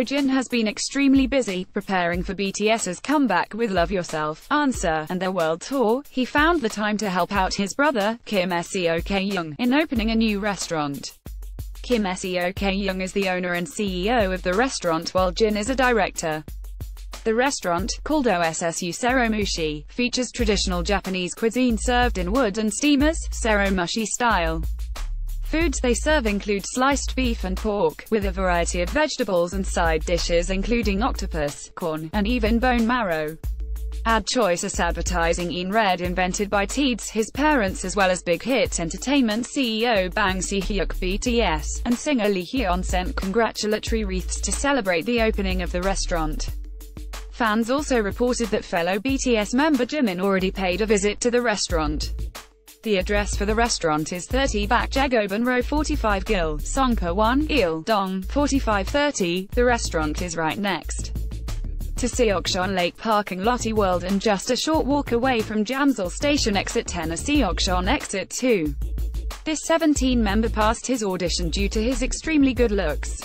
Seokjin has been extremely busy, preparing for BTS's comeback with Love Yourself, Answer, and their world tour. He found the time to help out his brother, Kim Seokyeong, in opening a new restaurant. Kim Seokyeong is the owner and CEO of the restaurant, while Jin is a director. The restaurant, called OSSU Seromushi, features traditional Japanese cuisine served in wood and steamers, Seromushi style. Foods they serve include sliced beef and pork, with a variety of vegetables and side dishes including octopus, corn, and even bone marrow. Ad choice is advertising in red invented by Teads, his parents, as well as Big Hit Entertainment CEO Bang Si Hyuk, BTS, and singer Lee Hyun sent congratulatory wreaths to celebrate the opening of the restaurant. Fans also reported that fellow BTS member Jimin already paid a visit to the restaurant. The address for the restaurant is 30 Bak Jagoban Row 45 Gil, Songpa 1, Il, Dong, 4530, the restaurant is right next to Seokchon Lake Park and Lotte World, and just a short walk away from Jamsil Station Exit 10 or Seokchon Exit 2. This 17-member passed his audition due to his extremely good looks.